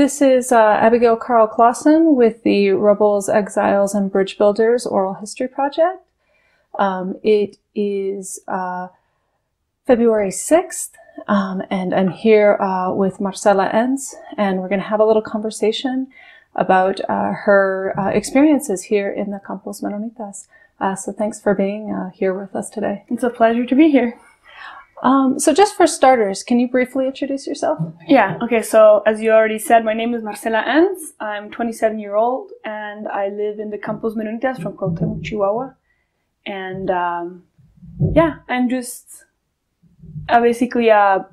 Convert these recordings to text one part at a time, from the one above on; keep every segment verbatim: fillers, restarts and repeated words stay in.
This is uh, Abigail Carl-Claassen with the Rebels, Exiles, and Bridge Builders Oral History Project. Um, it is uh, February sixth, um, and I'm here uh, with Marcela Enns, and we're going to have a little conversation about uh, her uh, experiences here in the Campos Menonitas. Uh, so thanks for being uh, here with us today. It's a pleasure to be here. Um, so just for starters, can you briefly introduce yourself? Yeah, okay, so as you already said, my name is Marcela Enns. I'm twenty-seven years old, and I live in the Campos Menonitas from Colteno, Chihuahua. And um, yeah, I'm just uh, basically a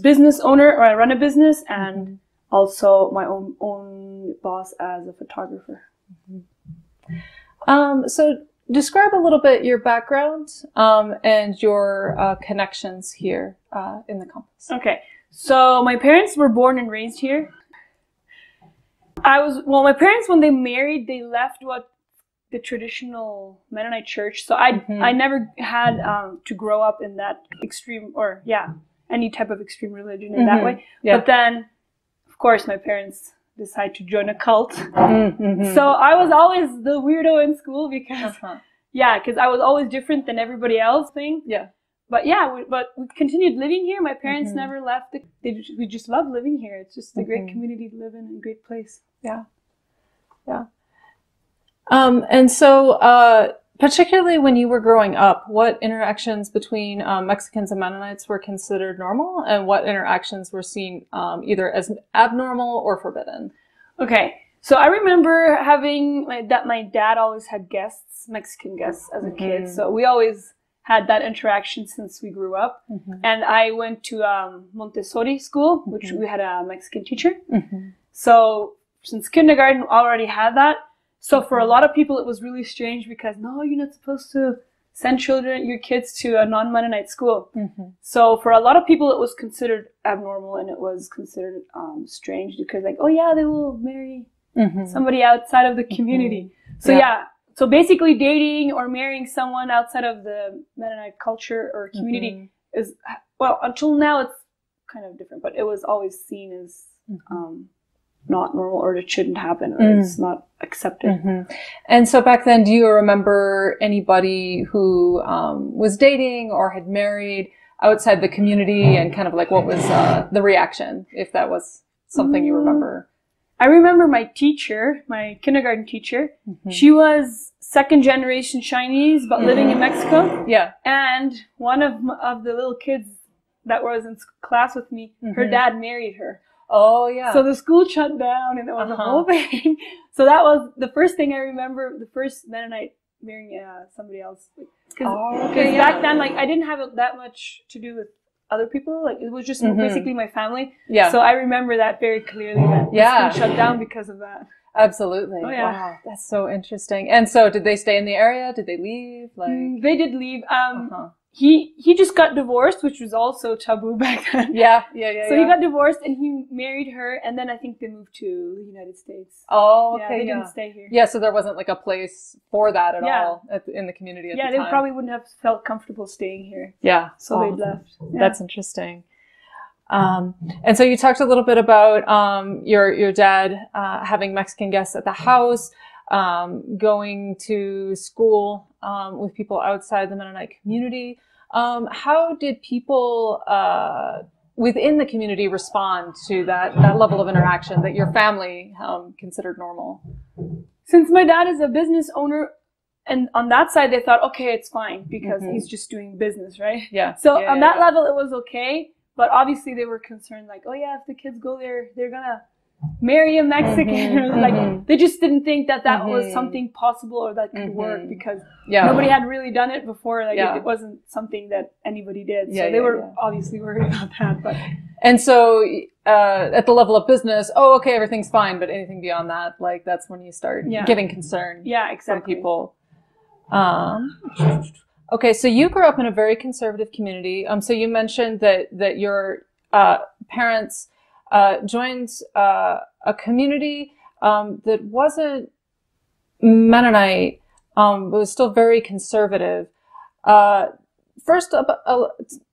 business owner, or I run a business, and also my own, own boss as a photographer. Mm-hmm. um, so describe a little bit your background um, and your uh, connections here uh, in the Campos. Okay, so my parents were born and raised here. I was, well, my parents, when they married, they left what the traditional Mennonite church, so I, mm-hmm. I never had um, to grow up in that extreme, or yeah, any type of extreme religion in mm-hmm. that way. Yeah. But then, of course, my parents decided to join a cult. Mm-hmm. So I was always the weirdo in school because, uh-huh. yeah, because I was always different than everybody else thing. Yeah. But yeah, we, but we continued living here. My parents mm-hmm. never left. The, they just, we just love living here. It's just a mm-hmm. great community to live in, and a great place. Yeah. Yeah. Um, and so, uh, particularly when you were growing up, what interactions between um, Mexicans and Mennonites were considered normal, and what interactions were seen um, either as abnormal or forbidden? Okay, so I remember having my, that my dad always had guests, Mexican guests, as a mm-hmm. kid. So we always had that interaction since we grew up. Mm-hmm. And I went to um, Montessori school, mm-hmm. which we had a Mexican teacher. Mm-hmm. So since kindergarten, already had that. So for a lot of people, it was really strange because, no, you're not supposed to send children, your kids to a non-Mennonite school. Mm-hmm. So for a lot of people, it was considered abnormal, and it was considered um, strange because, like, oh, yeah, they will marry mm-hmm. somebody outside of the community. Mm-hmm. So, yeah. yeah. So basically dating or marrying someone outside of the Mennonite culture or community mm-hmm. is, well, until now, it's kind of different, but it was always seen as mm-hmm. um not normal, or it shouldn't happen, or mm. it's not accepted. Mm-hmm. And so back then, do you remember anybody who um, was dating or had married outside the community, and kind of like what was uh, the reaction, if that was something mm. you remember? I remember my teacher, my kindergarten teacher, mm-hmm. she was second generation Chinese, but mm. living in Mexico. Yeah. And one of, of the little kids that was in class with me, mm-hmm. her dad married her. Oh, yeah. So the school shut down, and it was uh-huh. a whole thing. So that was the first thing I remember, the first Mennonite marrying uh, somebody else. Because oh, okay, yeah. back then, like, I didn't have that much to do with other people. Like, it was just mm-hmm. basically my family. Yeah. So I remember that very clearly, that yeah. the school shut down because of that. Absolutely. Oh, yeah. Wow, that's so interesting. And so did they stay in the area? Did they leave? Like mm, they did leave. Um, uh-huh. He he just got divorced, which was also taboo back then. Yeah, yeah, yeah. So yeah. he got divorced, and he married her, and then I think they moved to the United States. Oh, okay. Yeah, they yeah. didn't stay here. Yeah, so there wasn't like a place for that at yeah. all at, in the community at yeah, the time. Yeah, they probably wouldn't have felt comfortable staying here. Yeah. So oh, they left. Yeah. That's interesting. Um, and so you talked a little bit about um, your your dad uh, having Mexican guests at the house. Um, going to school um, with people outside the Mennonite community. Um, how did people uh, within the community respond to that, that level of interaction that your family um, considered normal? Since my dad is a business owner, and on that side, they thought, okay, it's fine because mm-hmm. he's just doing business, right? Yeah. So yeah, on yeah, that yeah. level, it was okay. But obviously, they were concerned, like, oh, yeah, if the kids go there, they're going to marry a Mexican. Mm-hmm, like mm-hmm. they just didn't think that that mm-hmm. was something possible, or that could mm-hmm. work, because yeah. nobody had really done it before. Like yeah. it, it wasn't something that anybody did. Yeah, so they yeah, were yeah. obviously worried about that. But and so uh, at the level of business, oh, okay, everything's fine. But anything beyond that, like that's when you start yeah. getting concerned. Yeah, exactly. From people. Um, okay, so you grew up in a very conservative community. Um, so you mentioned that that your uh, parents. Uh, joined uh, a community um, that wasn't Mennonite, um, but was still very conservative. Uh, first, uh, uh,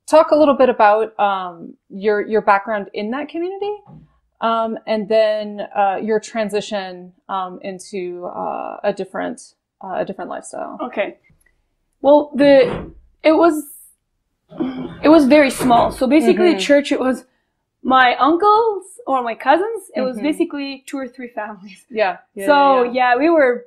talk a little bit about um, your your background in that community, Um, and then uh, your transition um, into uh, a different uh, a different lifestyle. Okay. Well, the it was it was very small. So basically, mm-hmm. church it was my uncles or my cousins. It mm-hmm. was basically two or three families. Yeah. yeah so yeah, yeah. yeah, we were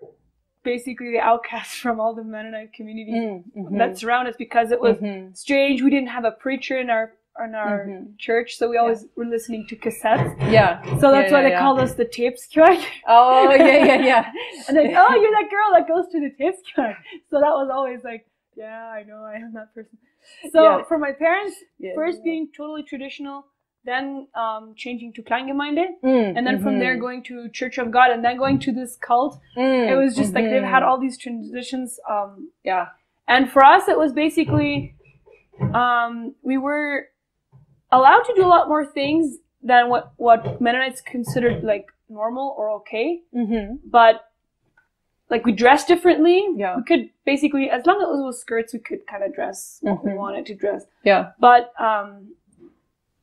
basically the outcasts from all the Mennonite communities mm-hmm. that surround us because it was mm-hmm. strange. We didn't have a preacher in our. on our mm-hmm. church, so we always yeah. were listening to cassettes. Yeah. So that's yeah, why yeah, they yeah. called us the tapes kiosk. Oh, yeah, yeah, yeah. And like, oh, you're that girl that goes to the tapes kiosk. So that was always like, yeah, I know, I am that person. So yeah. for my parents, yeah, first yeah. being totally traditional, then um, changing to Kleingemeinde, mm, and then mm-hmm. from there going to Church of God, and then going to this cult. Mm, it was just mm-hmm. like they've had all these transitions. Um, yeah. And for us, it was basically, um, we were... allowed to do a lot more things than what, what Mennonites considered like normal or okay. Mm-hmm. But like we dressed differently. Yeah. We could basically, as long as it was skirts, we could kind of dress what mm-hmm. we wanted to dress. Yeah. But um,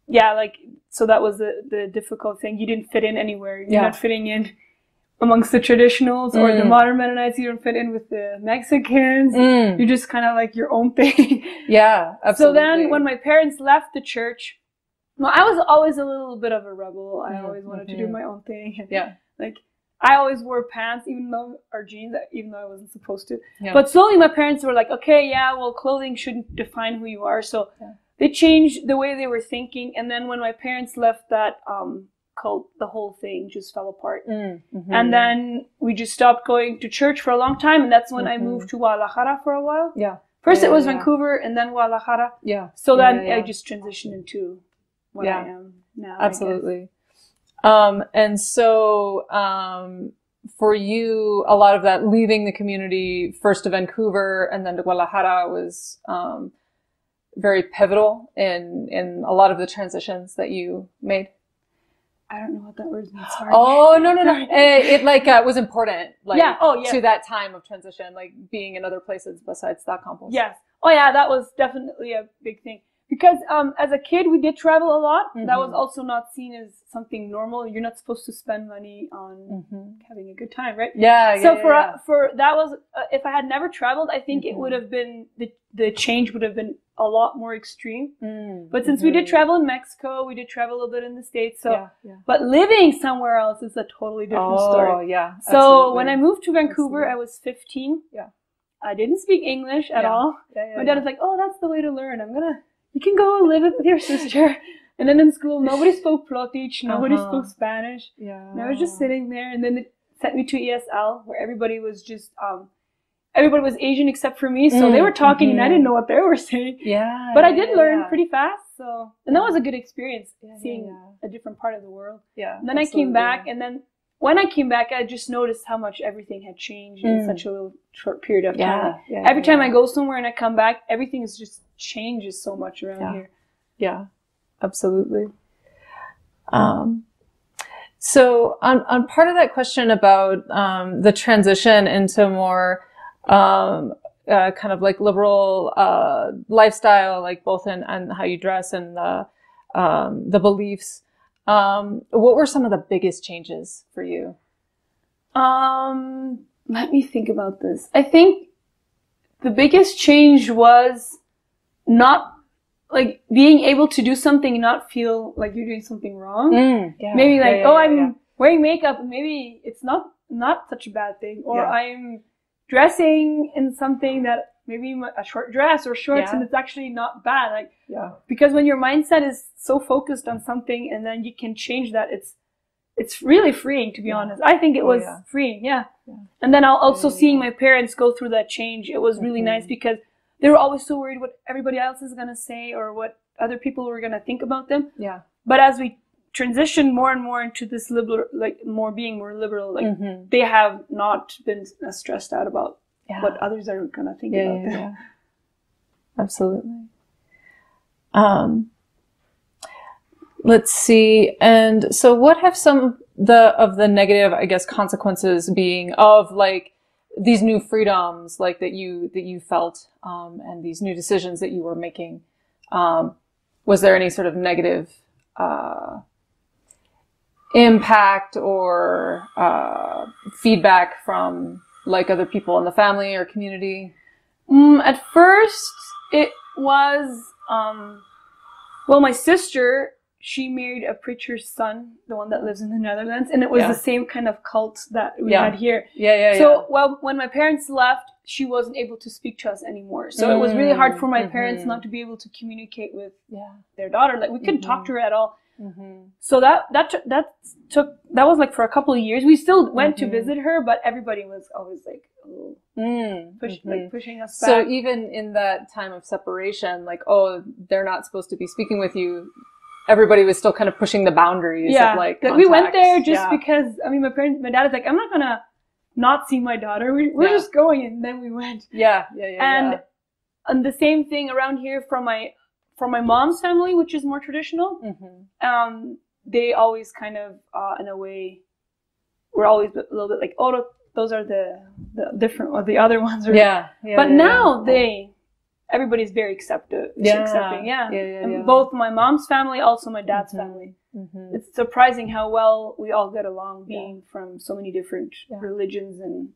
yeah, like, so that was the, the difficult thing. You didn't fit in anywhere. You're yeah. not fitting in amongst the traditionals mm. or the modern Mennonites. You don't fit in with the Mexicans. Mm. You're just kind of like your own thing. Yeah, absolutely. So then when my parents left the church, well, I was always a little bit of a rebel. I always wanted mm-hmm. to do my own thing. Yeah. Like, I always wore pants, even though, or jeans, even though I wasn't supposed to. Yeah. But slowly my parents were like, okay, yeah, well, clothing shouldn't define who you are. So yeah. they changed the way they were thinking. And then when my parents left that um, cult, the whole thing just fell apart. Mm-hmm. And then we just stopped going to church for a long time. And that's when mm-hmm. I moved to Guadalajara for a while. Yeah. First yeah, it was yeah. Vancouver and then Guadalajara. Yeah. So yeah, then yeah, yeah. I just transitioned into... what yeah, I am now, absolutely. Um, and so um, for you, a lot of that leaving the community, first to Vancouver and then to Guadalajara, was um, very pivotal in, in a lot of the transitions that you made. I don't know what that word means. Sorry. Oh, no, no, no. it, it like uh, was important like, yeah. Oh, yeah. to that time of transition, like being in other places besides that Campos. Yes. Oh, yeah, that was definitely a big thing. Because um, as a kid, we did travel a lot. Mm-hmm. That was also not seen as something normal. You're not supposed to spend money on mm-hmm. having a good time, right? Yeah. yeah so yeah, for yeah. Uh, for that was uh, if I had never traveled, I think mm-hmm. it would have been the the change would have been a lot more extreme. Mm-hmm. But since mm-hmm. we did travel in Mexico, we did travel a little bit in the States. So, yeah, yeah. but living somewhere else is a totally different oh, story. Oh yeah. So absolutely. When I moved to Vancouver, absolutely. I was fifteen. Yeah. I didn't speak English at yeah. all. Yeah, yeah, My dad yeah. was like, "Oh, that's the way to learn. I'm gonna." You can go live with your sister. And then in school, nobody spoke Plautdietsch, nobody uh-huh. spoke Spanish. Yeah. And I was just sitting there. And then it sent me to E S L, where everybody was just, um, everybody was Asian except for me. So mm-hmm. they were talking mm-hmm. and I didn't know what they were saying. Yeah. But I did yeah, learn yeah. pretty fast. So, and that was a good experience, yeah, seeing yeah. a different part of the world. Yeah. And then absolutely. I came back. And then when I came back, I just noticed how much everything had changed mm. in such a little short period of time. Yeah, yeah, Every yeah. time I go somewhere and I come back, everything is just changes so much around yeah. here. Yeah, absolutely. Um, so on, on part of that question about um, the transition into more um, uh, kind of like liberal uh, lifestyle, like both in, in how you dress and the, um, the beliefs, Um, what were some of the biggest changes for you? Um, let me think about this. I think the biggest change was not like being able to do something and not feel like you're doing something wrong. Mm, yeah, maybe like, yeah, yeah, oh, I'm yeah. wearing makeup. Maybe it's not, not such a bad thing. Or yeah. I'm dressing in something that maybe a short dress or shorts yeah. and it's actually not bad. Like, yeah. because when your mindset is so focused on something and then you can change that, it's, it's really freeing, to be yeah. honest. I think it was oh, yeah. freeing. Yeah. yeah. And then I'll also yeah, seeing yeah. my parents go through that change. It was really mm-hmm. nice because they were always so worried what everybody else is going to say or what other people were going to think about them. Yeah. But as we transition more and more into this liberal, like more being more liberal, like mm-hmm. they have not been as stressed out about Yeah. what others are going to think yeah, about yeah, that. Yeah. Absolutely. Um, let's see. And so what have some the of the negative, I guess, consequences being of like these new freedoms like that you that you felt um, and these new decisions that you were making? Um, was there any sort of negative uh, impact or uh, feedback from like other people in the family or community? Mm, at first, it was, um, well, my sister, she married a preacher's son, the one that lives in the Netherlands, and it was yeah. the same kind of cult that we yeah. had here. Yeah, yeah, so, yeah. well, when my parents left, she wasn't able to speak to us anymore. So mm-hmm. it was really hard for my mm-hmm. parents not to be able to communicate with yeah. their daughter. Like, we couldn't mm-hmm. talk to her at all. Mm-hmm. So that that that took that was like for a couple of years. We still went mm-hmm. to visit her, but everybody was always like, oh, mm-hmm. push, like pushing us back. So even in that time of separation, like, oh, they're not supposed to be speaking with you. Everybody was still kind of pushing the boundaries. Yeah, of, like, we went there just yeah. because I mean, my parents, my dad is like, I'm not gonna not see my daughter. We, we're yeah. just going, and then we went. Yeah, yeah, yeah. And yeah. and the same thing around here from my. From my mom's family, which is more traditional, mm-hmm. um, they always kind of, uh, in a way, were always a little bit like, oh, those are the, the different or the other ones. Are yeah, yeah. But yeah, now yeah. they, everybody's very acceptive, yeah. accepting. Yeah. Yeah, yeah, and yeah. both my mom's family, also my dad's mm-hmm. family. Mm-hmm. It's surprising how well we all get along, being yeah. from so many different yeah. religions and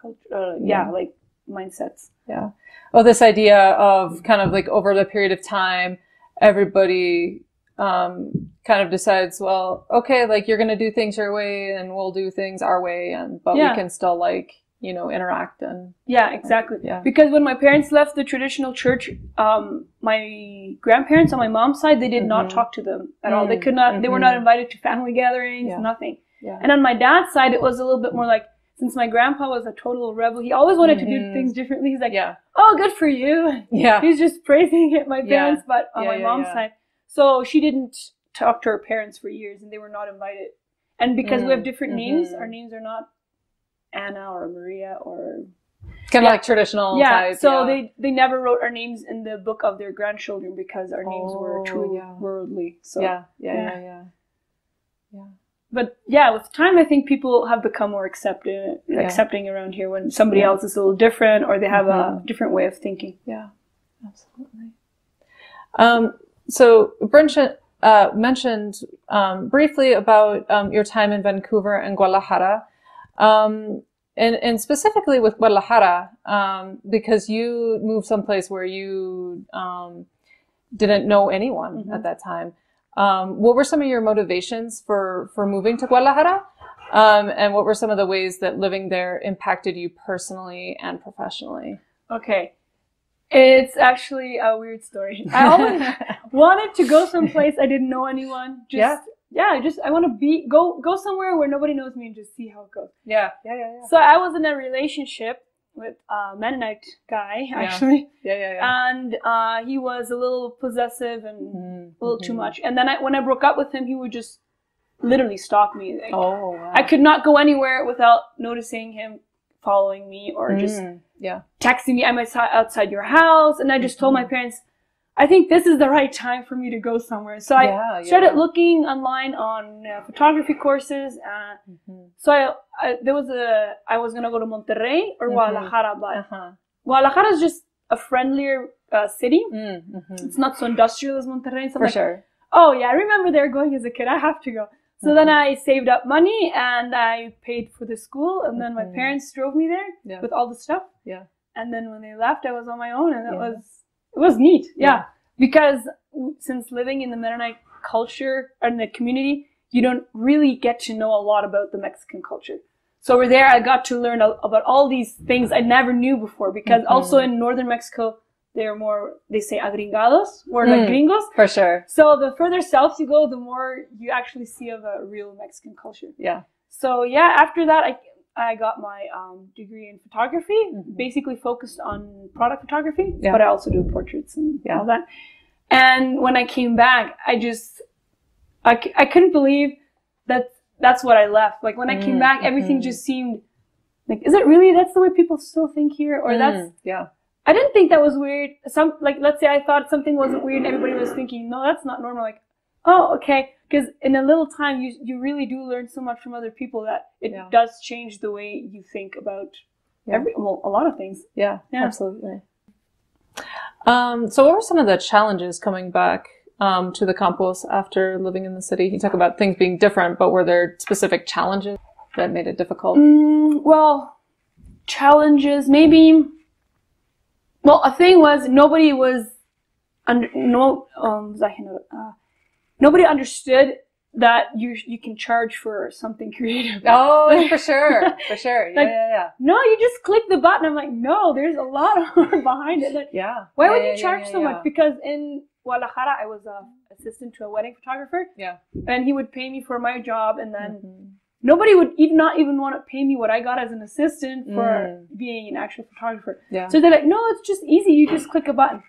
culture. Uh, yeah, yeah, like. mindsets. Yeah. Oh, this idea of kind of like over the period of time, everybody um, kind of decides, well, okay, like you're going to do things your way and we'll do things our way. And, but yeah. we can still like, you know, interact and. Yeah, exactly. Like, yeah. Because when my parents left the traditional church, um, my grandparents on my mom's side, they did mm-hmm. not talk to them at mm-hmm. all. They could not, mm-hmm. they were not invited to family gatherings, yeah. nothing. Yeah. And on my dad's side, it was a little bit more like, since my grandpa was a total rebel, he always wanted mm-hmm. to do things differently. He's like, yeah. oh, good for you. Yeah. He's just praising it, my parents, yeah. but on yeah, my yeah, mom's yeah. side. So she didn't talk to her parents for years and they were not invited. And because mm-hmm. we have different mm-hmm. names, our names are not Anna or Maria or... Kind of yeah. like traditional yeah. type. So yeah. they, they never wrote our names in the book of their grandchildren because our names oh, were truly yeah. worldly. So yeah, yeah, yeah. yeah, yeah. yeah. But yeah, with time, I think people have become more accepting, yeah. accepting around here when somebody yeah. else is a little different or they have mm-hmm. a different way of thinking. Yeah, absolutely. Um, so Brent uh, mentioned um, briefly about um, your time in Vancouver and Guadalajara, um, and, and specifically with Guadalajara, um, because you moved someplace where you um, didn't know anyone mm-hmm. at that time. Um, what were some of your motivations for, for moving to Guadalajara? Um, and what were some of the ways that living there impacted you personally and professionally? Okay. It's actually a weird story. I always wanted to go someplace I didn't know anyone. Just, yeah. Yeah. Just, I want to be, go, go somewhere where nobody knows me and just see how it goes. Yeah. Yeah. Yeah. yeah. So I was in a relationship with a Mennonite guy, actually. Yeah, yeah, yeah. yeah. And uh, he was a little possessive and mm-hmm. a little too much. And then I, when I broke up with him, he would just literally stalk me. Like, oh, wow. I could not go anywhere without noticing him following me or mm, just yeah. texting me. I'm outside your house. And I just mm-hmm. told my parents, I think this is the right time for me to go somewhere. So I yeah, started yeah. looking online on uh, photography courses. Uh, mm-hmm. So I, I there was a I was gonna go to Monterrey or mm-hmm. Guadalajara, but uh-huh. Guadalajara is just a friendlier uh, city. Mm-hmm. It's not so industrial as Monterrey. So for like, sure. Oh yeah, I remember there going as a kid. I have to go. So mm-hmm. then I saved up money and I paid for the school, and then mm-hmm. my parents drove me there yeah. with all the stuff. Yeah. And then when they left, I was on my own, and it yeah. was. It was neat, yeah. yeah. Because since living in the Mennonite culture and the community, you don't really get to know a lot about the Mexican culture. So over there, I got to learn about all these things I never knew before. Because mm-hmm. also in northern Mexico, they're more, they say agringados or mm, like gringos. For sure. So the further south you go, the more you actually see of a real Mexican culture. Yeah. So yeah, after that, I... I got my um, degree in photography, mm-hmm. basically focused on product photography, yeah. but I also do portraits and yeah. all that. And when I came back, I just, I, I couldn't believe that that's what I left. Like when mm-hmm. I came back, everything mm-hmm. just seemed like, is it really, that's the way people still think here? Or mm-hmm. that's, yeah. I didn't think that was weird. Some, like, let's say I thought something wasn't weird. Everybody was thinking, no, that's not normal. Like, oh, okay. Because in a little time, you you really do learn so much from other people that it yeah. does change the way you think about yeah. every well, a lot of things. Yeah, yeah. absolutely. Um, so what were some of the challenges coming back um, to the Campos after living in the city? You talk about things being different, but were there specific challenges that made it difficult? Mm, well, challenges, maybe. Well, a thing was nobody was under, no, um, uh, nobody understood that you you can charge for something creative. Oh, for sure, for sure. Yeah, like, yeah, yeah. No, you just click the button. I'm like, no, there's a lot of art behind it. Like, yeah. Why yeah, would you yeah, charge yeah, so yeah. much? Because in Guadalajara, I was an assistant to a wedding photographer. Yeah. And he would pay me for my job, and then mm-hmm. nobody would even not even want to pay me what I got as an assistant for mm. being an actual photographer. Yeah. So they're like, no, it's just easy. You just click a button.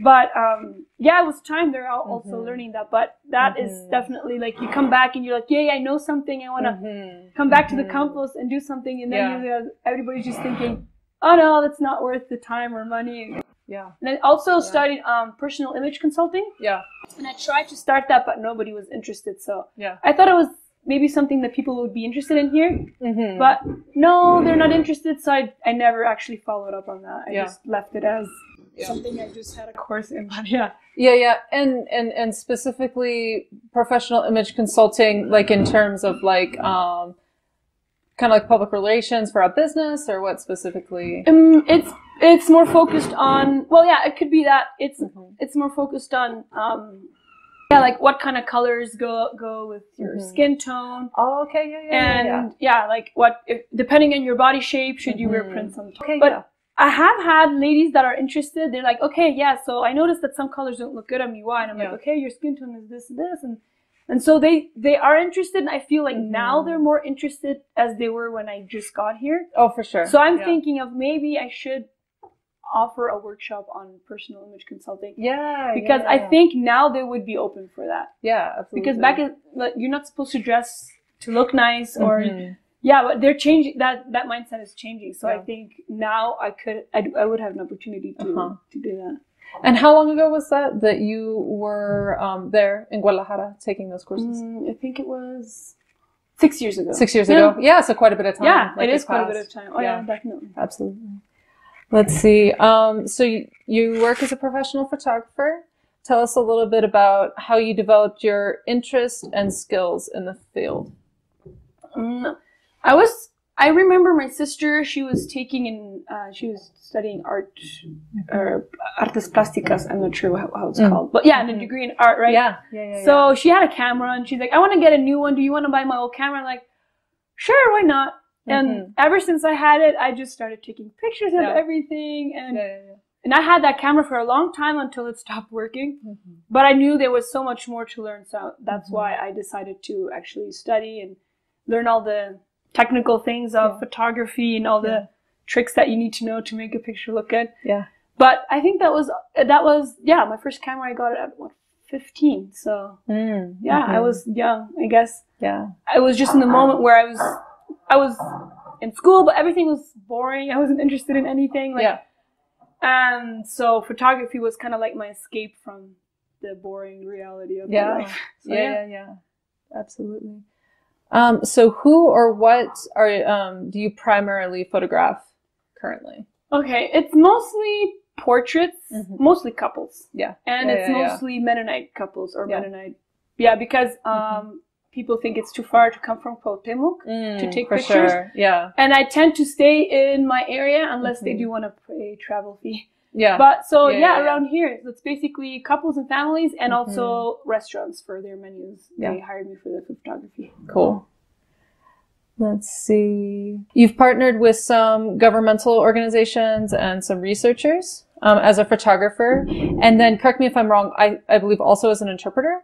But, um, yeah, it was time they're also mm-hmm. learning that, but that mm-hmm. is definitely like, you come back and you're like, yeah, I know something. I want to mm-hmm. come back mm-hmm. to the Campos and do something. And then yeah. you know, everybody's just thinking, oh no, that's not worth the time or money. Yeah. And I also yeah. studied, um, personal image consulting. Yeah. And I tried to start that, but nobody was interested. So yeah, I thought it was maybe something that people would be interested in here, mm-hmm. but no, they're not interested. So I, I never actually followed up on that. I yeah. just left it as yeah. something I just had a course in. But yeah. Yeah. Yeah. And, and, and specifically professional image consulting, like in terms of like, um, kind of like public relations for a business, or what specifically? Um, it's, it's more focused on, well, yeah, it could be that it's, mm-hmm. it's more focused on, um, yeah, like what kind of colors go go with your mm-hmm. skin tone. Oh, okay, yeah, yeah, and yeah, yeah. yeah, like what if, depending on your body shape, should mm-hmm. you wear prints sometimes? Okay, but yeah. I have had ladies that are interested. They're like, okay, yeah, so I noticed that some colors don't look good on me. Why? And I'm yeah. like, okay, your skin tone is this and this, and and so they they are interested. And I feel like mm-hmm. now they're more interested as they were when I just got here. Oh, for sure. So I'm yeah. thinking of maybe I should offer a workshop on personal image consulting. Yeah, because yeah, yeah. I think now they would be open for that. Yeah, absolutely. Because back in, like, you're not supposed to dress to look nice, or mm-hmm. yeah, but they're changing. That that mindset is changing. So yeah. I think now I could, I, I would have an opportunity to uh-huh. to do that. And how long ago was that that you were um, there in Guadalajara taking those courses? Mm, I think it was six years ago. Six years yeah. ago. Yeah, so quite a bit of time. Yeah, like it is quite a bit of time. Oh yeah, yeah definitely. Absolutely. Let's see. Um, so you, you work as a professional photographer. Tell us a little bit about how you developed your interest and skills in the field. Um, I was, I remember my sister, she was taking in, uh, she was studying art, or artes plásticas. I'm not sure how, how it's mm. called, but yeah, and a degree in art, right? Yeah. yeah, yeah so yeah. she had a camera and she's like, I want to get a new one. Do you want to buy my old camera? I'm like, sure, why not? And mm-hmm. ever since I had it, I just started taking pictures yeah. of everything. And yeah, yeah, yeah. and I had that camera for a long time until it stopped working. Mm-hmm. But I knew there was so much more to learn. So that's mm-hmm. why I decided to actually study and learn all the technical things of yeah. photography and all yeah. the tricks that you need to know to make a picture look good. Yeah. But I think that was, that was yeah, my first camera I got it at what? fifteen. So mm-hmm. yeah, I was young, I guess. Yeah. I was just in the moment where I was... I was in school, but everything was boring. I wasn't interested in anything. Like, yeah. And so photography was kind of like my escape from the boring reality of yeah. life. So, yeah, yeah, yeah, absolutely. Um, so who or what are um, do you primarily photograph currently? Okay, it's mostly portraits, mm-hmm. mostly couples. Yeah, and yeah, it's yeah, mostly yeah. Mennonite couples or yeah. Mennonite. Yeah, because. Um, mm-hmm. People think it's too far to come from Cuauhtémoc mm, to take pictures. Sure. Yeah. And I tend to stay in my area unless mm-hmm. they do want to pay travel fee. Yeah. But so yeah, yeah, yeah around yeah. here, so it's basically couples and families and mm-hmm. also restaurants for their menus. Yeah. They hired me for the photography. Cool. Let's see. You've partnered with some governmental organizations and some researchers um, as a photographer. And then correct me if I'm wrong, I, I believe also as an interpreter.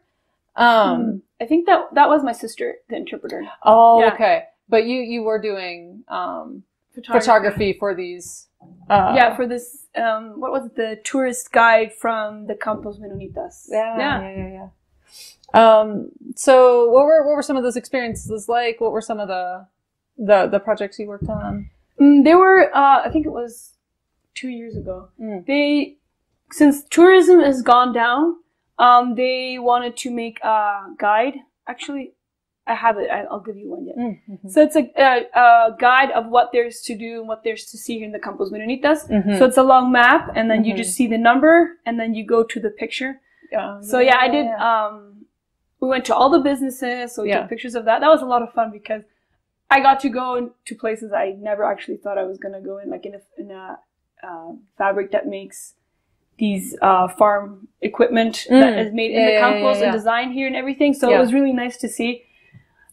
Um, I think that that was my sister, the interpreter. Oh, yeah. okay. But you, you were doing, um, photography, photography for these, uh, yeah, for this, um, what was it? The tourist guide from the Campos Menonitas. Yeah. Yeah. Yeah. yeah, yeah. Um, so what were, what were some of those experiences like? What were some of the, the, the projects you worked on? Mm, they were, uh, I think it was two years ago. Mm. They, since tourism has gone down, Um, they wanted to make a guide. Actually, I have it. I'll give you one yet. Mm-hmm. So it's a, a, a guide of what there's to do and what there's to see here in the Campos Menonitas. Mm-hmm. So it's a long map, and then mm-hmm. you just see the number, and then you go to the picture. Yeah. So yeah, yeah I did. Yeah. Um, we went to all the businesses, so we yeah. took pictures of that. That was a lot of fun because I got to go to places I never actually thought I was gonna go in, like in a, in a uh, fabric that makes these uh, farm equipment mm. that is made in yeah, the Campos yeah, yeah, yeah. and designed here and everything. So yeah. it was really nice to see,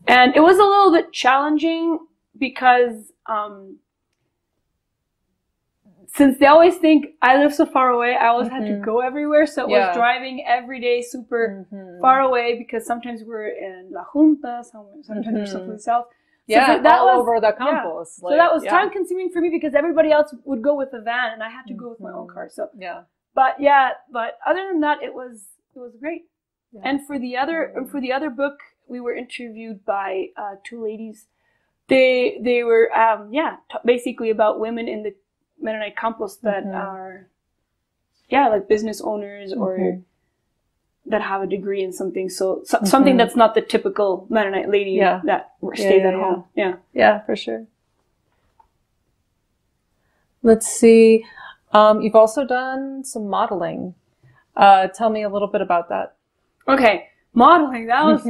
and it was a little bit challenging because. Um, Since they always think I live so far away, I always mm-hmm. had to go everywhere. So it yeah. was driving every day super mm-hmm. far away because sometimes we're in La Junta, sometimes mm-hmm. we're someplace else. So yeah, that all was, over the Campos. Yeah. Like, so that was yeah. time consuming for me because everybody else would go with a van and I had to mm-hmm. go with my own car. So yeah, but yeah, but other than that, it was it was great. Yeah. And for the other mm-hmm. for the other book, we were interviewed by uh, two ladies. They they were um, yeah t basically about women in the Mennonite Campos that mm-hmm. are, yeah, like business owners or mm-hmm. that have a degree in something. So, so mm-hmm. something that's not the typical Mennonite lady yeah. that stays yeah, at yeah. home. Yeah. Yeah, for sure. Let's see. Um, you've also done some modeling. Uh, tell me a little bit about that. Okay. Modeling. That was,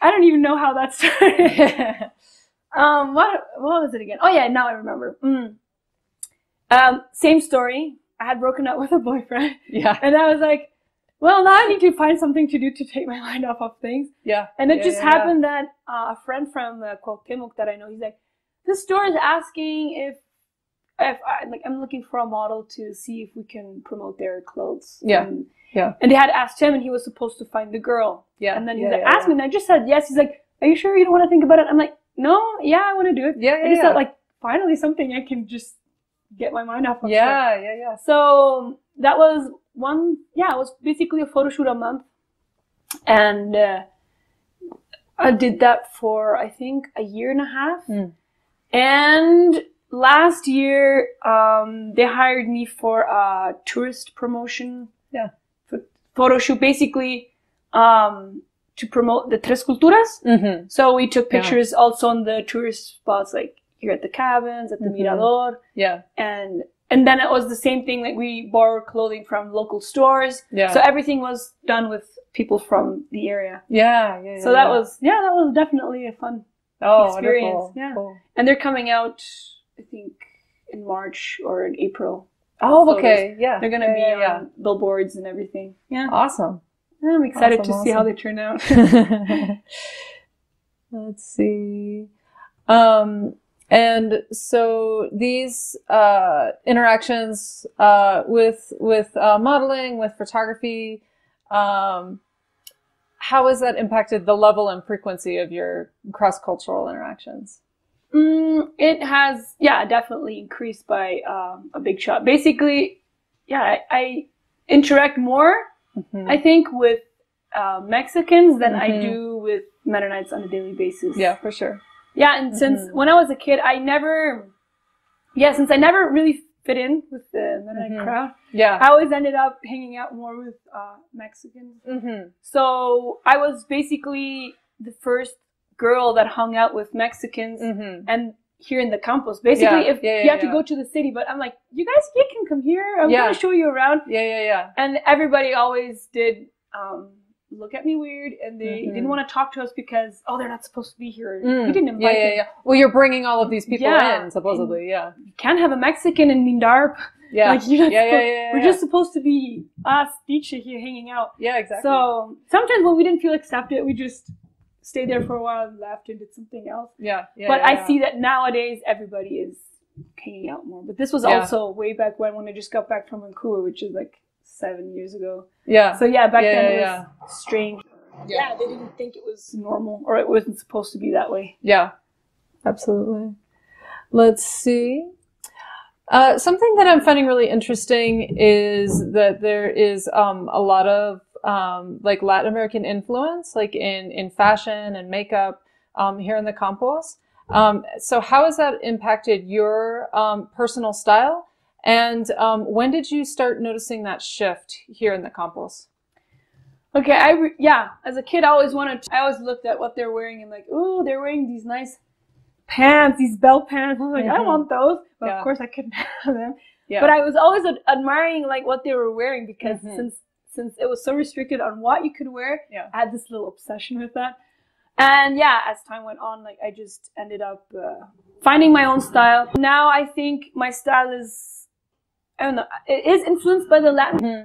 I don't even know how that started. um, what, what was it again? Oh yeah, now I remember. Mm. Um, same story. I had broken up with a boyfriend. Yeah. And I was like, well, now I need to find something to do to take my mind off of things. Yeah. And it yeah, just yeah, happened yeah. that uh, a friend from uh, Cuauhtémoc that I know, he's like, this store is asking if, if I, like, I'm looking for a model to see if we can promote their clothes. Yeah. And, yeah. and they had asked him and he was supposed to find the girl. Yeah. And then he's yeah, like, yeah, ask yeah. me. And I just said, yes. He's like, are you sure you don't want to think about it? I'm like, no, yeah, I want to do it. Yeah. yeah I just yeah. thought like, finally something I can just get my mind off of yeah stuff. yeah yeah so that was one yeah it was basically a photo shoot a month, and uh, I did that for I think a year and a half. mm. And last year um they hired me for a tourist promotion yeah photo shoot, basically um to promote the Tres Culturas. mm-hmm. So we took pictures yeah. also on the tourist spots, like here at the cabins, at the mm-hmm. Mirador. Yeah. And and then it was the same thing, like we borrowed clothing from local stores. Yeah. So everything was done with people from the area. Yeah, yeah, yeah. So that yeah. was, yeah, that was definitely a fun oh, experience. Wonderful. Yeah. Cool. And they're coming out, I think, in March or in April. Oh, so okay. Yeah. They're going to yeah, be yeah, yeah. on billboards and everything. Yeah. Awesome. Yeah, I'm excited awesome, to awesome. see how they turn out. Let's see. Um... And so these uh, interactions uh, with with uh, modeling, with photography, um, how has that impacted the level and frequency of your cross-cultural interactions? Mm, it has, yeah, definitely increased by um, a big shot. Basically, yeah, I, I interact more, mm-hmm. I think, with uh, Mexicans than mm-hmm. I do with Mennonites on a daily basis. Yeah, for sure. Yeah, and since mm-hmm. when I was a kid, I never, yeah, since I never really fit in with the Mennonite mm-hmm. crowd, yeah, I always ended up hanging out more with uh, Mexicans. Mm-hmm. So I was basically the first girl that hung out with Mexicans, mm-hmm. and here in the Campos, basically, yeah. if yeah, yeah, you yeah, have yeah. to go to the city, but I'm like, you guys, you can come here. I'm yeah. gonna show you around. Yeah, yeah, yeah. And everybody always did. Um, look at me weird, and they mm-hmm. didn't want to talk to us because, oh, they're not supposed to be here. Mm. We didn't invite yeah, yeah, yeah. them. Well, you're bringing all of these people yeah. in, supposedly, and yeah. you can't have a Mexican in Mindarp. Yeah. Like, you're not yeah, supposed, yeah, yeah, yeah. We're just supposed to be us, Dicha, here hanging out. Yeah, exactly. So sometimes when we didn't feel accepted, we just stayed there for a while and left and did something else. Yeah, yeah. But yeah, I yeah. see that nowadays everybody is hanging out more. But this was yeah. also way back when, when I just got back from Vancouver, which is like, seven years ago. Yeah. So yeah, back yeah, then it yeah. was strange. Yeah. yeah, they didn't think it was normal, or it wasn't supposed to be that way. Yeah, absolutely. Let's see. Uh, something that I'm finding really interesting is that there is um, a lot of um, like Latin American influence, like in, in fashion and makeup um, here in the Campos. Um, so how has that impacted your um, personal style? And um, when did you start noticing that shift here in the Campos? Okay, I re yeah, as a kid, I always wanted to, I always looked at what they're wearing and like, oh, they're wearing these nice pants, these belt pants. I was like, mm-hmm. I want those. But yeah. of course, I couldn't have them. Yeah. But I was always ad admiring like what they were wearing because mm-hmm. since since it was so restricted on what you could wear, yeah. I had this little obsession with that. And yeah, as time went on, like I just ended up uh, finding my own style. Now I think my style is, I don't know, it is influenced by the Latin, mm-hmm.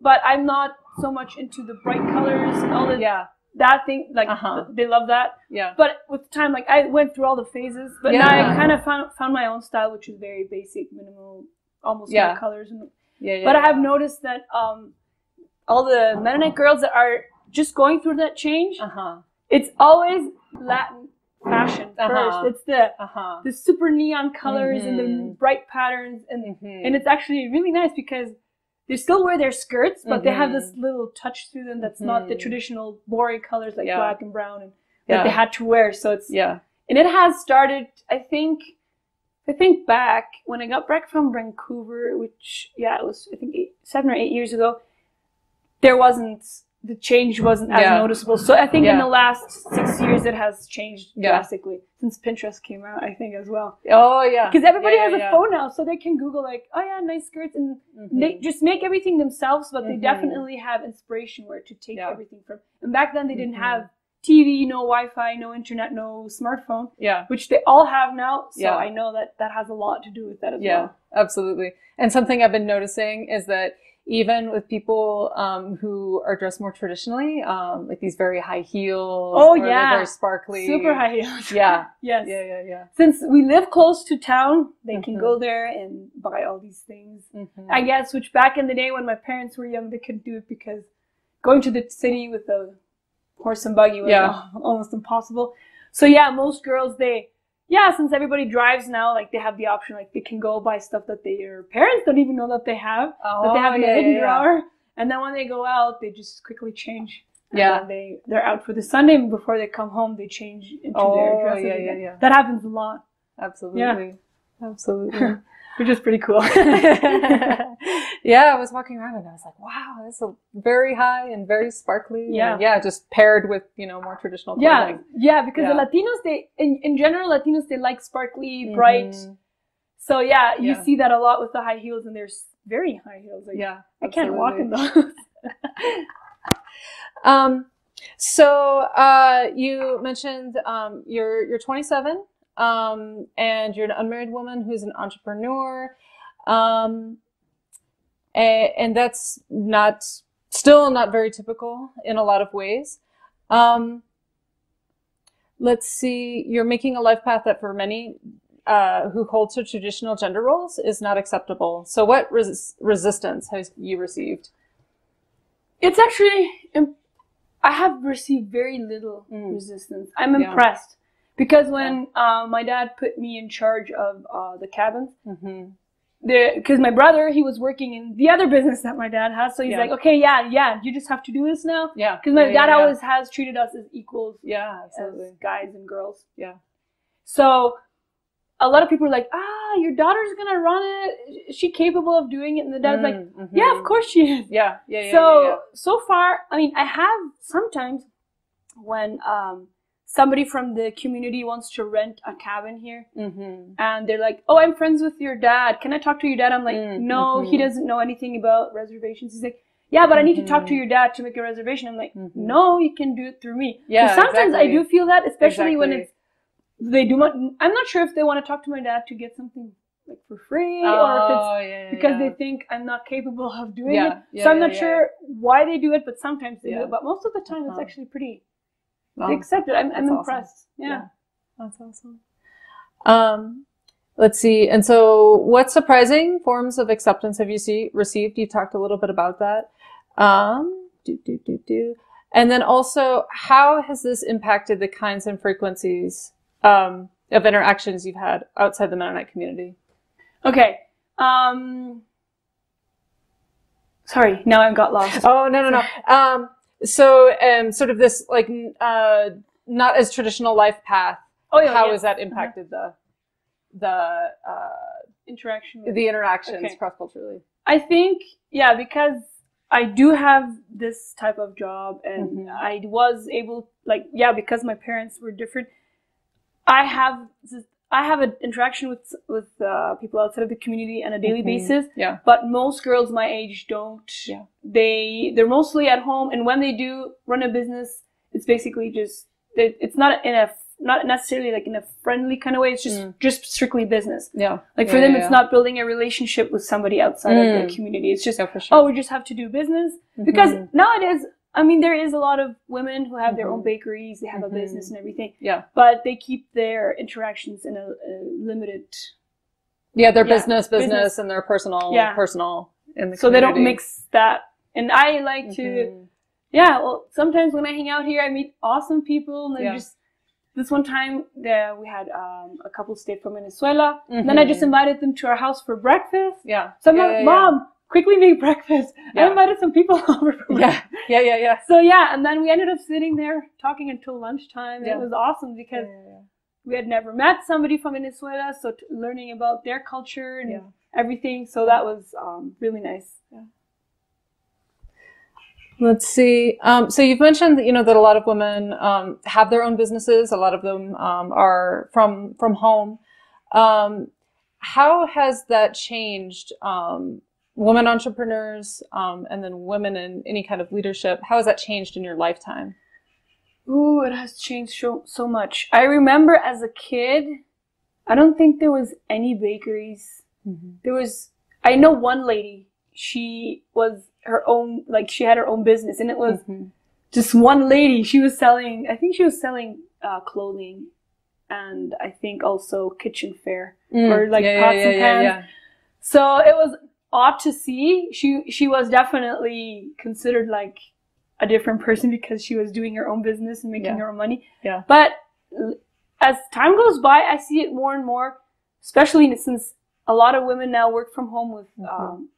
but I'm not so much into the bright colors and all the, yeah. that thing. Like uh-huh. th they love that. Yeah. But with time, like I went through all the phases, but yeah. now I kind of found found my own style, which is very basic, minimal, almost yeah. no colors. And, yeah, yeah. But I have noticed that um, all the Mennonite girls that are just going through that change. Uh huh. It's always Latin fashion first. Uh-huh. It's the uh-huh. the super neon colors mm-hmm. and the bright patterns, and mm-hmm. and it's actually really nice because they still wear their skirts, but mm-hmm. they have this little touch to them that's mm-hmm. not the traditional boring colors like yeah. black and brown and yeah. that they had to wear. So it's yeah, and it has started. I think, I think back when I got back from Vancouver, which yeah, it was I think eight, seven or eight years ago. There wasn't. The change wasn't as yeah. noticeable. So I think yeah. in the last six years, it has changed yeah. drastically. Since Pinterest came out, I think, as well. Oh, yeah. Because everybody yeah, has yeah. a phone now, so they can Google, like, oh, yeah, nice skirts. And mm-hmm. they just make everything themselves, but mm-hmm. they definitely have inspiration where to take yeah. everything from. And back then, they didn't mm-hmm. have T V, no Wi-Fi, no internet, no smartphone, yeah. which they all have now. So yeah. I know that that has a lot to do with that as yeah, well. Yeah, absolutely. And something I've been noticing is that even with people um, who are dressed more traditionally, um, like these very high heels, oh or yeah, very sparkly, super high heels, yeah, yes, yeah, yeah, yeah. Since we live close to town, they mm-hmm. can go there and buy all these things. Mm-hmm. I guess, which back in the day when my parents were young, they couldn't do it because going to the city with a horse and buggy was yeah. almost impossible. So yeah, most girls they. Yeah, since everybody drives now, like they have the option, like they can go buy stuff that their parents don't even know that they have, oh, that they have in yeah, a hidden yeah, drawer. Yeah. And then when they go out, they just quickly change. And yeah, they they're out for the Sunday, and before they come home, they change into oh, their dresses. Yeah, yeah, yeah. That happens a lot. Absolutely, yeah. absolutely. Which is pretty cool. Yeah, I was walking around and I was like, wow, this is very high and very sparkly. Yeah. And yeah, just paired with, you know, more traditional clothing. Yeah, yeah, because yeah. the Latinos, they, in, in general, Latinos, they like sparkly, mm-hmm. bright. So yeah, you yeah. see that a lot with the high heels, and they're very high heels. Like, yeah, I absolutely. Can't walk in those. um, so uh, you mentioned um, you're you're twenty-seven. Um, and you're an unmarried woman who's an entrepreneur. Um, and, and that's not, still not very typical in a lot of ways. Um, let's see, you're making a life path that for many, uh, who hold to traditional gender roles is not acceptable. So what res resistance have you received? It's actually, I have received very little mm. resistance. I'm yeah. impressed. Because when yeah. uh, my dad put me in charge of uh, the cabins, because mm-hmm. my brother, he was working in the other business that my dad has. So he's yeah. like, okay, yeah, yeah, you just have to do this now. Yeah. Because my yeah, dad yeah. always has treated us as equals. Yeah, absolutely. As guys and girls. Yeah. So a lot of people are like, ah, your daughter's going to run it. Is she capable of doing it? And the dad's mm, like, mm-hmm. yeah, of course she is. Yeah, yeah, yeah. So, yeah, yeah. so far, I mean, I have sometimes when... Um, somebody from the community wants to rent a cabin here. Mm-hmm. And they're like, oh, I'm friends with your dad. Can I talk to your dad? I'm like, mm-hmm. no, he doesn't know anything about reservations. He's like, yeah, but I need mm-hmm. to talk to your dad to make a reservation. I'm like, mm-hmm. no, you can do it through me. Yeah, sometimes exactly. I do feel that, especially exactly. when it's, they do not, I'm not sure if they want to talk to my dad to get something like for free oh, or if it's yeah, because yeah. they think I'm not capable of doing yeah, it. Yeah, so I'm yeah, not yeah, sure yeah. why they do it, but sometimes they yeah. do it. But most of the time uh-huh. it's actually pretty... Wow. They accept it. I'm, I'm impressed. Awesome. Yeah. yeah. That's awesome. Um, let's see. And so what surprising forms of acceptance have you see, received? You talked a little bit about that. Um, do, do, do, do. And then also, how has this impacted the kinds and frequencies um, of interactions you've had outside the Mennonite community? Okay. Um, sorry. Now I've got lost. Oh, no, no, no. Um, So, um, sort of this, like, uh, not as traditional life path. Oh, yeah, how yeah. has that impacted uh-huh. the, the, uh, interaction? The interactions okay. cross-culturally. I think, yeah, because I do have this type of job and mm-hmm. I was able, like, yeah, because my parents were different, I have, this, I have an interaction with with uh, people outside of the community on a daily mm-hmm. basis. Yeah. But most girls my age don't. Yeah. They they're mostly at home, and when they do run a business, it's basically just it's not in a not necessarily like in a friendly kind of way. It's just mm. just strictly business. Yeah. Like for yeah, them, yeah, it's yeah. not building a relationship with somebody outside mm. of the community. It's just yeah, for sure. oh, we just have to do business mm-hmm. because nowadays. I mean, there is a lot of women who have mm-hmm. their own bakeries, they have mm-hmm. a business and everything. Yeah. But they keep their interactions in a, a limited... Yeah, their yeah, business, business, business, and their personal, yeah. personal in the So community. They don't mix that. And I like mm-hmm. to... Yeah, well, sometimes when I hang out here, I meet awesome people. And then yeah. just This one time, there we had um, a couple stay from Venezuela. Mm-hmm. And then I just invited them to our house for breakfast. Yeah. So I'm yeah, like, yeah, Mom... Yeah. quickly make breakfast. Yeah. I invited some people over. Yeah, yeah, yeah, yeah. So yeah, and then we ended up sitting there talking until lunchtime. Yeah. It was awesome because yeah, yeah, yeah. we had never met somebody from Venezuela, so t- learning about their culture and yeah. everything. So that was um, really nice. Yeah. Let's see. Um, so you've mentioned that, you know, that a lot of women um, have their own businesses. A lot of them um, are from from home. Um, how has that changed? Um, Women entrepreneurs, um, and then women in any kind of leadership. How has that changed in your lifetime? Ooh, it has changed so, so much. I remember as a kid, I don't think there was any bakeries. Mm-hmm. There was, I know one lady, she was her own, like she had her own business, and it was mm-hmm. just one lady. She was selling, I think she was selling uh, clothing and I think also kitchenware mm. or like yeah, pots yeah, and yeah, pans. Yeah, yeah. So it was... Ought to see she she was definitely considered like a different person because she was doing her own business and making yeah. her own money. Yeah. But as time goes by, I see it more and more, especially since a lot of women now work from home with mm-hmm. um,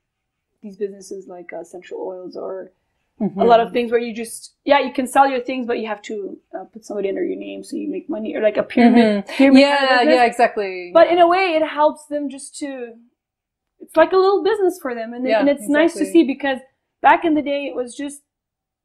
these businesses like essential uh, oils or mm-hmm. a lot of things where you just yeah you can sell your things, but you have to uh, put somebody under your name so you make money, or like a pyramid. Mm-hmm. pyramid yeah, kind of yeah, exactly. But in a way, it helps them just to. It's like a little business for them, and, yeah, and it's exactly. nice to see, because back in the day it was just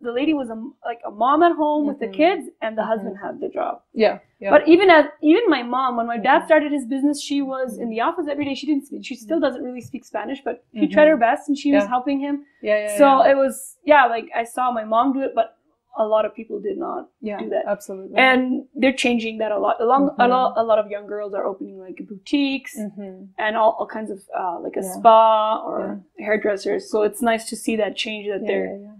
the lady was a, like a mom at home mm-hmm. with the kids, and the mm-hmm. husband had the job. Yeah, yeah. But even as even my mom, when my dad started his business, she was in the office every day. She didn't. She still doesn't really speak Spanish, but she mm-hmm. tried her best, and she yeah. was helping him. Yeah, yeah. So yeah. it was yeah, like I saw my mom do it, but a lot of people did not yeah, do that. Absolutely. And they're changing that a lot. Along, mm-hmm. a, lot a lot of young girls are opening like boutiques mm-hmm. and all, all kinds of uh, like a yeah. spa or yeah. hairdressers. So it's nice to see that change, that yeah, they're yeah, yeah.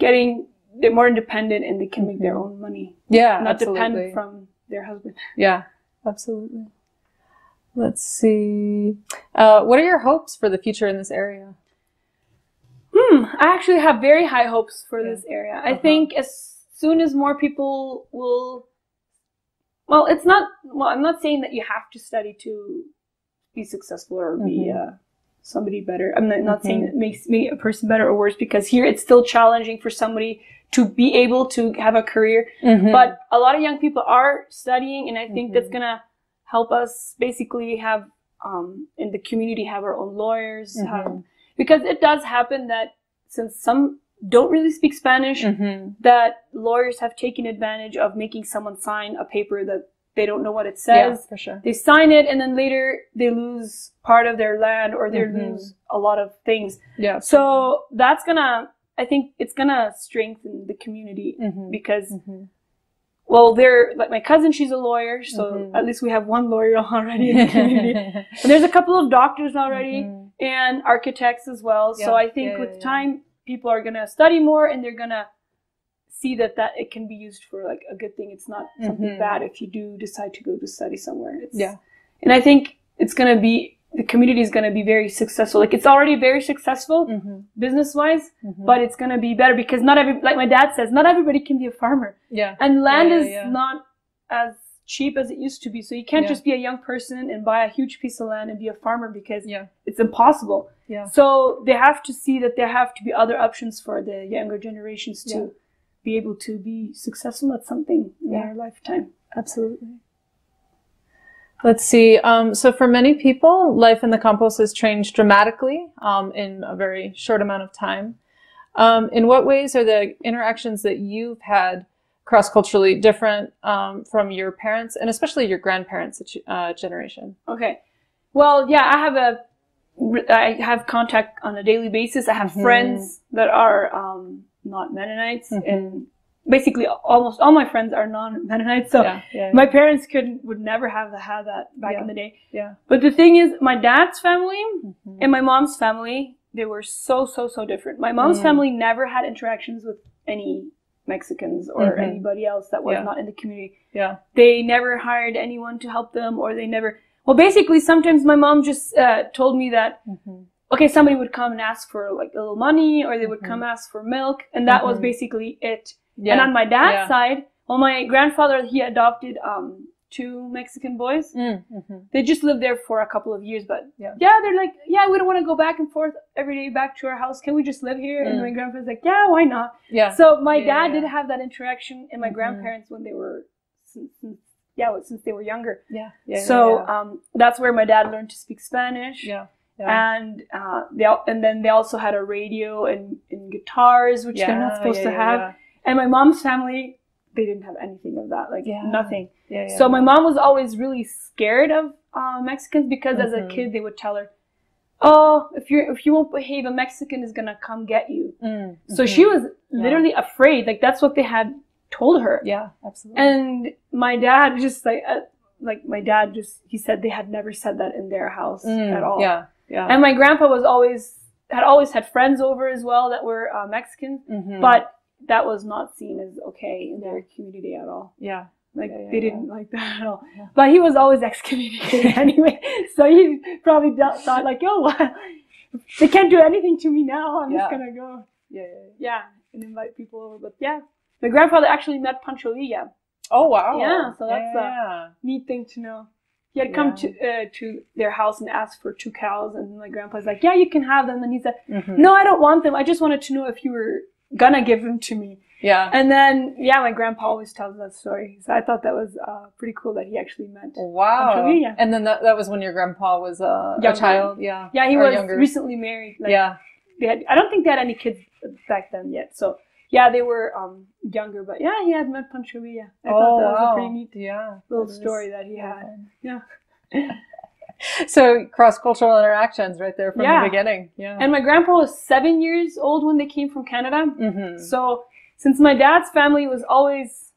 getting, they're more independent and they can mm-hmm. make their own money. Yeah, not depend from their husband. Yeah, absolutely. Let's see. Uh, what are your hopes for the future in this area? Hmm, I actually have very high hopes for yeah. this area. Uh-huh. I think as soon as more people will, well, it's not, well, I'm not saying that you have to study to be successful or mm-hmm. be uh, somebody better. I'm not, not mm-hmm. saying it makes me a person better or worse, because here it's still challenging for somebody to be able to have a career. Mm-hmm. But a lot of young people are studying, and I think mm-hmm. that's going to help us basically have, um, in the community, have our own lawyers, mm-hmm. have... Because it does happen that since some don't really speak Spanish, mm-hmm. that lawyers have taken advantage of making someone sign a paper that they don't know what it says. Yeah, for sure. They sign it, and then later they lose part of their land, or they mm-hmm. lose a lot of things. Yeah. So that's gonna, I think it's gonna strengthen the community mm-hmm. because, mm-hmm. well, they're, like my cousin, she's a lawyer, so mm-hmm. at least we have one lawyer already in the community. And there's a couple of doctors already. Mm-hmm. And architects as well. Yeah, so I think yeah, with yeah, time, yeah. people are going to study more, and they're going to see that, that it can be used for like a good thing. It's not mm-hmm. something bad if you do decide to go to study somewhere. It's, yeah. And I think it's going to be, the community is going to be very successful. Like, it's already very successful mm-hmm. business-wise, mm-hmm. but it's going to be better, because not every, like my dad says, not everybody can be a farmer. Yeah. And land yeah, yeah, is yeah. not as cheap as it used to be, so you can't yeah. just be a young person and buy a huge piece of land and be a farmer, because yeah. it's impossible. Yeah. So they have to see that there have to be other options for the younger generations to yeah. be able to be successful at something in yeah. their lifetime. Absolutely. Let's see. Um, so for many people, life in the Campos has changed dramatically um, in a very short amount of time. Um, in what ways are the interactions that you've had cross-culturally different um, from your parents and especially your grandparents' uh, generation? Okay. Well, yeah, I have a, I have contact on a daily basis. I have mm-hmm. friends that are um, not Mennonites, mm-hmm. and basically almost all my friends are non-Mennonites. So yeah, yeah, yeah. my parents couldn't, would never have had that back yeah. in the day. Yeah. But the thing is, my dad's family mm-hmm. and my mom's family, they were so, so, so different. My mom's mm-hmm. family never had interactions with any Mexicans or mm-hmm. anybody else that was yeah. not in the community. Yeah. They never hired anyone to help them, or they never... Well, basically, sometimes my mom just uh, told me that, mm-hmm. okay, somebody would come and ask for like a little money, or they would mm-hmm. come ask for milk, and that mm-hmm. was basically it. Yeah. And on my dad's yeah. side, well, my grandfather, he adopted um, two Mexican boys. Mm-hmm. They just lived there for a couple of years, but yeah, yeah they're like, yeah, we don't want to go back and forth every day back to our house. Can we just live here? Mm. And my grandfather's like, yeah, why not? Yeah. So my yeah, dad yeah. did have that interaction, and my mm-hmm. grandparents when they were... Yeah, since they were younger. Yeah. yeah so yeah, yeah. Um, that's where my dad learned to speak Spanish. Yeah. yeah. And uh, they al and then they also had a radio and, and guitars, which yeah, they're not supposed yeah, to have. Yeah. And my mom's family, they didn't have anything of that, like yeah. nothing. Yeah, yeah, so yeah. my mom was always really scared of uh, Mexicans because mm-hmm. as a kid they would tell her, "Oh, if you if you won't behave, a Mexican is gonna come get you." Mm-hmm. So she was literally yeah. afraid. Like that's what they had told her. Yeah, absolutely. And my dad just like, uh, like my dad just, he said they had never said that in their house mm, at all. Yeah, yeah. And my grandpa was always, had always had friends over as well that were uh, Mexican, mm-hmm. but that was not seen as okay in their community at all. Yeah. Like yeah, yeah, they didn't yeah. like that at all. Yeah. But he was always excommunicated anyway. So he probably thought like, yo, well, they can't do anything to me now. I'm yeah. just going to go. Yeah, yeah, yeah. Yeah. And invite people over. But yeah. My grandfather actually met Pancho Villa. Oh, wow. Yeah, so that's yeah. a neat thing to know. He had come yeah. to uh, to their house and asked for two cows, and my grandpa's like, yeah, you can have them. And he said, mm-hmm. no, I don't want them. I just wanted to know if you were gonna give them to me. Yeah. And then, yeah, my grandpa always tells that story. So I thought that was uh, pretty cool that he actually met wow. Pancho Villa. And then that, that was when your grandpa was uh, a child? Yeah, yeah, he was younger. Recently married. Like, yeah. They had, I don't think they had any kids back then yet, so... Yeah, they were um, younger, but yeah, he had met Pancho Villa. I oh, thought that wow. was a pretty neat yeah, little that story is. That he had. Yeah. So cross-cultural interactions right there from yeah. the beginning. Yeah. And my grandpa was seven years old when they came from Canada. Mm-hmm. So since my dad's family was always,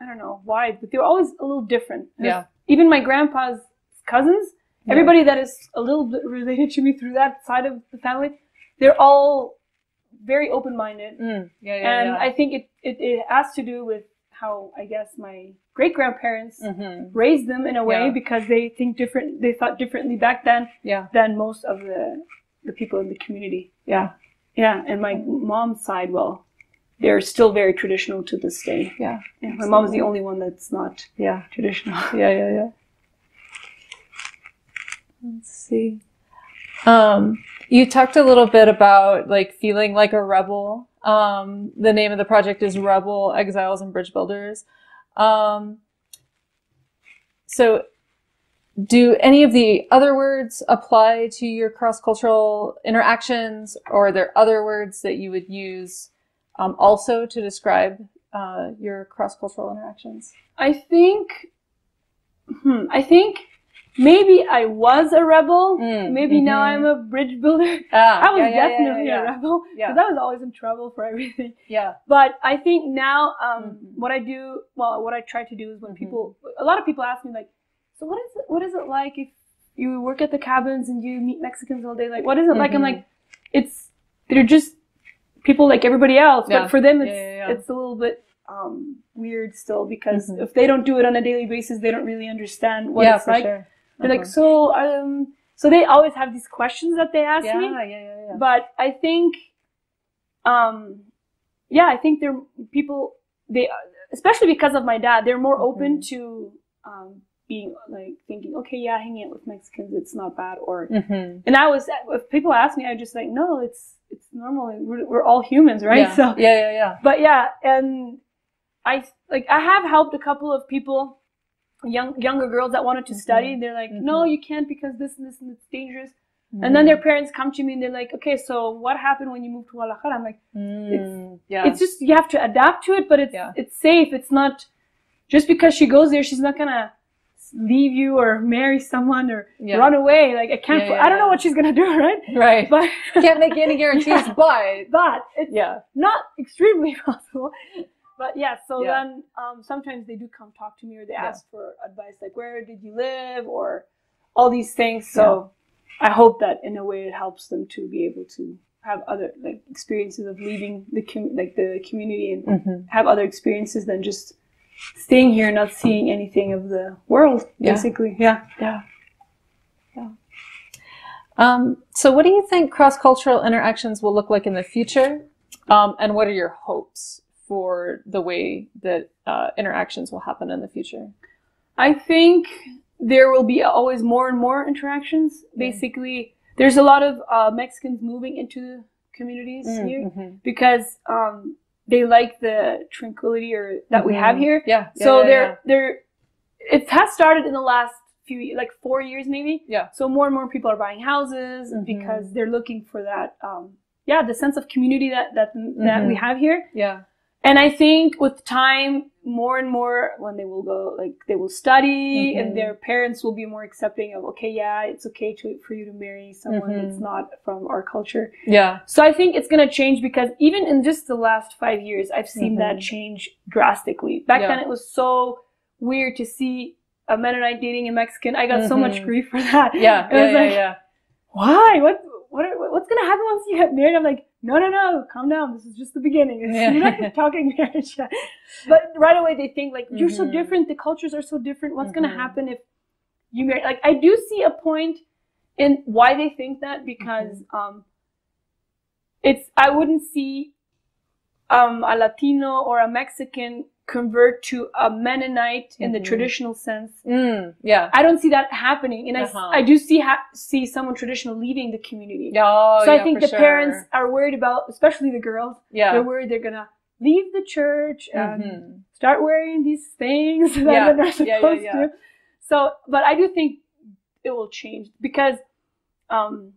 I don't know why, but they were always a little different. And yeah. Even my grandpa's cousins, yeah. everybody that is a little bit related to me through that side of the family, they're all... very open-minded mm, yeah, yeah, and yeah. I think it, it it has to do with how I guess my great-grandparents mm-hmm. raised them in a way yeah. because they think different they thought differently back then yeah. than most of the the people in the community yeah yeah and my mom's side, well, they're still very traditional to this day yeah, yeah my mom is the only one that's not yeah traditional yeah yeah yeah let's see um you talked a little bit about like feeling like a rebel. Um, the name of the project is Rebel, Exiles, and Bridge Builders. Um, so do any of the other words apply to your cross-cultural interactions, or are there other words that you would use um, also to describe uh, your cross-cultural interactions? I think, hmm, I think, maybe I was a rebel. Mm, Maybe mm-hmm. now I'm a bridge builder. Ah, I was yeah, yeah, definitely yeah, yeah, yeah. a rebel because yeah. I was always in trouble for everything. Yeah. But I think now um, mm-hmm. what I do, well, what I try to do is when mm-hmm. people, a lot of people ask me like, so what is it, what is it like if you work at the cabins and you meet Mexicans all day? Like, what is it mm-hmm. like? I'm like, it's, they're just people like everybody else. Yeah. But for them, it's, yeah, yeah, yeah. it's a little bit um, weird still because mm-hmm. if they don't do it on a daily basis, they don't really understand what yeah, it's for like. Sure. They're uh-huh. like, so, um, so they always have these questions that they ask yeah, me, yeah, yeah, yeah. but I think, um, yeah, I think they're people, they, especially because of my dad, they're more mm-hmm. open to, um, being like thinking, okay, yeah, hanging out with Mexicans, it's not bad. Or, mm-hmm. and I was, if people ask me, I just like, no, it's, it's normal. We're, we're all humans, right? Yeah. So, yeah, yeah, yeah. But yeah. And I, like, I have helped a couple of people. Young, younger girls that wanted to study, they're like, mm-hmm. no, you can't because this and this and it's dangerous. Mm. And then their parents come to me and they're like, okay, so what happened when you moved to Guadalajara? I'm like, mm. it's, yeah. it's just, you have to adapt to it, but it's, yeah. it's safe. It's not, just because she goes there, she's not going to leave you or marry someone or yeah. run away. Like, I can't, yeah, yeah, I don't know what she's going to do, right? Right. But can't make any guarantees, yeah. but. But it's yeah. not extremely possible. But yeah, so yeah. then um, sometimes they do come talk to me, or they ask yeah. for advice, like, where did you live, or all these things. So yeah. I hope that in a way it helps them to be able to have other like experiences of leaving the com like the community and mm-hmm. have other experiences than just staying here, not seeing anything of the world, yeah. basically. Yeah, yeah, yeah. Um, so what do you think cross-cultural interactions will look like in the future, um, and what are your hopes for the way that uh, interactions will happen in the future? I think there will be always more and more interactions. Mm. Basically, there's a lot of uh, Mexicans moving into communities mm, here mm-hmm. because um, they like the tranquility or that mm-hmm. we have here. Yeah. So yeah, they're yeah. they're it has started in the last few like four years maybe. Yeah. So more and more people are buying houses mm-hmm. because they're looking for that um, yeah the sense of community that that mm-hmm. that we have here. Yeah. And I think with time, more and more, when they will go, like, they will study mm-hmm. and their parents will be more accepting of, okay, yeah, it's okay to, for you to marry someone mm-hmm. that's not from our culture. Yeah. So I think it's going to change, because even in just the last five years, I've seen mm-hmm. that change drastically. Back yeah. then, it was so weird to see a Mennonite dating a Mexican. I got mm-hmm. so much grief for that. Yeah. It yeah, was yeah, like, yeah. why? What? What are, what's going to happen once you get married? I'm like, no, no, no, calm down. This is just the beginning. Yeah. You're not talking marriage yet. But right away they think, like, you're mm-hmm. so different. The cultures are so different. What's mm-hmm. going to happen if you marry? Like, I do see a point in why they think that, because mm-hmm. um, it's, I wouldn't see um, a Latino or a Mexican convert to a Mennonite mm-hmm. in the traditional sense. Mm, yeah. I don't see that happening. And uh-huh. I, I do see ha see someone traditional leaving the community. Oh, so yeah, I think the sure. parents are worried about, especially the girls, yeah. they're worried they're going to leave the church and mm-hmm. start wearing these things that yeah. they're not supposed yeah, yeah, yeah. to. So, but I do think it will change, because um,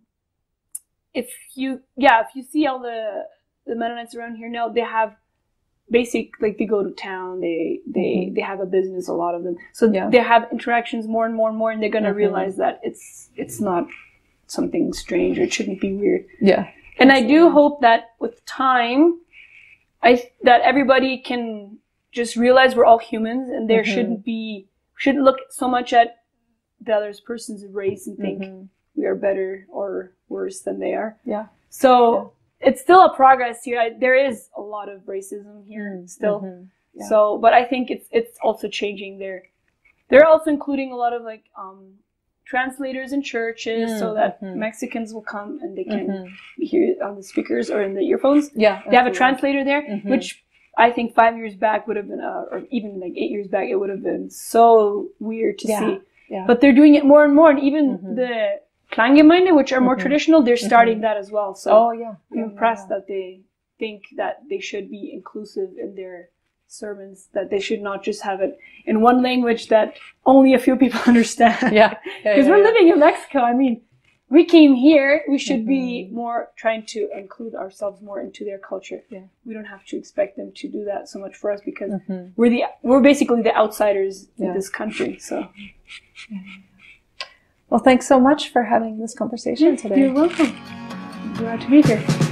if you, yeah, if you see all the, the Mennonites around here now, they have basic, like, they go to town, they they mm-hmm. they have a business, a lot of them, so yeah. they have interactions more and more and more, and they're going to mm-hmm. realize that it's it's not something strange, or it shouldn't be weird. Yeah. And absolutely. I do hope that with time I that everybody can just realize we're all humans, and there mm-hmm. shouldn't be shouldn't look so much at the other person's race and think mm-hmm. we are better or worse than they are. Yeah. So yeah. it's still a progress here. I, there is a lot of racism here still. Mm-hmm. yeah. So, but I think it's it's also changing there. They're also including a lot of, like, um, translators in churches mm-hmm. so that mm-hmm. Mexicans will come and they can mm-hmm. hear it on the speakers or in the earphones. Yeah, absolutely. They have a translator there, mm-hmm. which I think five years back would have been, uh, or even like eight years back, it would have been so weird to yeah. see. Yeah. But they're doing it more and more, and even mm-hmm. the Kleingemeinde, which are more mm-hmm. traditional, they're starting mm-hmm. that as well. So oh, yeah. I'm impressed yeah, yeah. that they think that they should be inclusive in their sermons, that they should not just have it in one language that only a few people understand. Yeah, because yeah, yeah, we're yeah. living in Mexico. I mean, we came here. We should mm-hmm. be more trying to include ourselves more into their culture. Yeah. We don't have to expect them to do that so much for us, because mm-hmm. we're the we're basically the outsiders yeah. in this country. So. Yeah. Well, thanks so much for having this conversation yeah, today. You're welcome. I'm glad to be here.